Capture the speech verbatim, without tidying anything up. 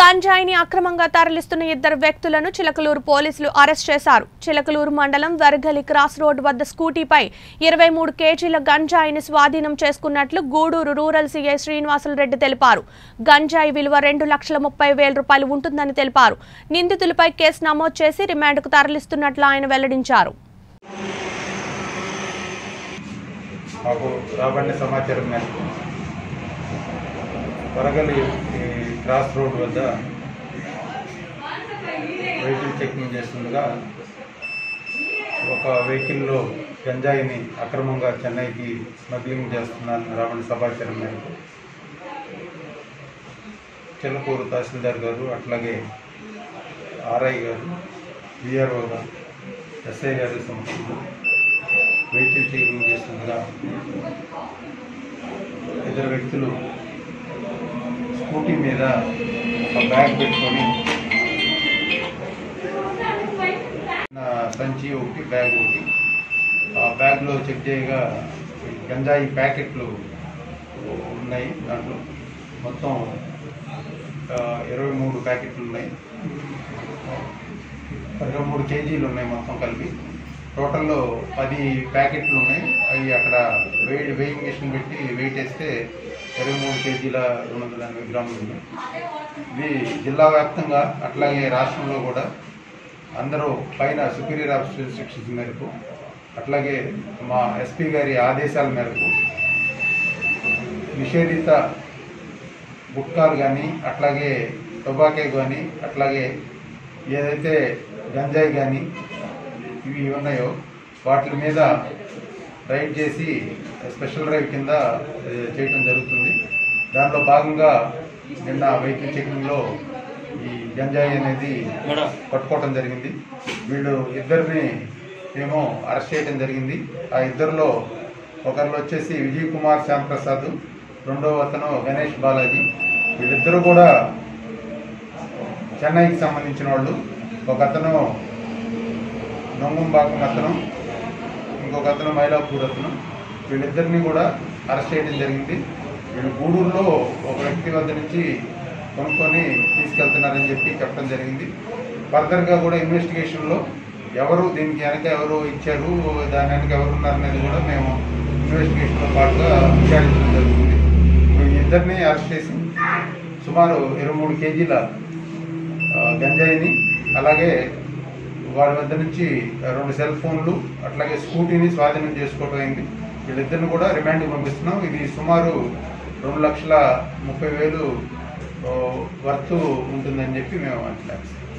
గంజాయిని అక్రమంగా తరలిస్తున్న ఇద్దరు వ్యక్తులను చిలకలూరు పోలీసులు అరెస్ట్ చేశారు. చిలకలూరు మండలం వర్గలి క్రాస్ రోడ్ వద్ద స్కూటీపై ఇరవై మూడు కేజీల గంజాయిని స్వాధీనం చేసుకున్నట్లు గూడూరు రూరల్ సిఐ శ్రీనివాసులు రెడ్డి తెలిపారు. గంజాయి విలువ రెండు లక్షల ముప్పై వేల రూపాయలు ఉంటుందని తెలిపారు. నిందితులపై కేసు నమోదు చేసి రిమాండ్కు తరలిస్తున్నట్లు ఆయన వెల్లడించారు. వరగలి క్రాస్ రోడ్ వద్ద వెహికల్ చెకింగ్ చేస్తుండగా ఒక వెహికల్లో గంజాయిని అక్రమంగా చెన్నైకి స్మగ్లింగ్ చేస్తున్నారని రావణ సమాచారం మేరకు చిలకూరు తహసీల్దార్ గారు, అట్లాగే ఆర్ఐ గారు, విఆర్ఓ గారు, ఎస్ఐ గారి సమక్షంలో వెహికల్ చెకింగ్ చేస్తుండగా ఇద్దరు వ్యక్తులు స్కూటీ మీద ఒక బ్యాగ్ పెట్టుకొని సంచి ఒకటి, బ్యాగ్ ఒకటి, ఆ బ్యాగ్లో చెక్ చేయగా గంజాయి ప్యాకెట్లు ఉన్నాయి. దాంట్లో మొత్తం ఇరవై మూడు ప్యాకెట్లు ఉన్నాయి, ఇరవై మూడు కేజీలు ఉన్నాయి. మొత్తం కలిపి టోటల్లో పది ప్యాకెట్లు ఉన్నాయి. అవి అక్కడ వెయిట్ వెయింగ్ మిషన్ పెట్టి వెయిట్ వేస్తే ఇరవై మూడు కేజీల రెండు వందల ఎనభై గ్రాములు ఉన్నాయి. ఇది జిల్లా వ్యాప్తంగా అట్లాగే రాష్ట్రంలో కూడా అందరూ పైన సుపీరియర్ ఆఫీసర్ శిక్షణ మేరకు అట్లాగే మా ఎస్పీ గారి ఆదేశాల మేరకు నిషేధిత గుట్కాలు కానీ, అట్లాగే టొబాకే కానీ, అట్లాగే ఏదైతే గంజాయి కానీ ఇవి ఉన్నాయో వాటి మీద రైడ్ చేసి స్పెషల్ డ్రైవ్ కింద చేయడం జరుగుతుంది. దాంట్లో భాగంగా నిన్న వెహికల్ చెకింగ్లో ఈ గంజాయి అనేది పట్టుకోవడం జరిగింది. వీళ్ళు ఇద్దరిని మేము అరెస్ట్ చేయడం జరిగింది. ఆ ఇద్దరిలో ఒకరిలో వచ్చేసి విజయ్ కుమార్ శ్యాంప్రసాద్, రెండవ అతను గణేష్ బాలాజీ. వీళ్ళిద్దరూ కూడా చెన్నైకి సంబంధించిన వాళ్ళు. ఒక అతను నొంగంబాకం అతను, ఇంకొక అతను మైలాపూర్ అతను. వీళ్ళిద్దరిని కూడా అరెస్ట్ చేయడం జరిగింది. వీళ్ళు గూడూరులో ఒక వ్యక్తి వద్ద నుంచి కొనుక్కొని తీసుకెళ్తున్నారని చెప్పి చెప్పడం జరిగింది. ఫర్దర్గా కూడా ఇన్వెస్టిగేషన్లో ఎవరు దీనికి వెనక ఎవరు ఇచ్చారు, దాని వెనక ఎవరు ఉన్నారనేది కూడా మేము ఇన్వెస్టిగేషన్లో పాటుగా విచారించడం జరుగుతుంది. వీళ్ళిద్దరిని అరెస్ట్ చేసి సుమారు ఇరవై మూడు కేజీల గంజాయిని, అలాగే వాడి వద్ద నుంచి రెండు సెల్ ఫోన్లు, అట్లాగే స్కూటీని స్వాధీనం చేసుకోవడం అయింది. వీళ్ళిద్దరిని కూడా రిమాండ్కి పంపిస్తున్నాం. ఇది సుమారు రెండు లక్షల ముప్పై వేలు వర్త్ ఉంటుందని చెప్పి మేము అంటున్నాం.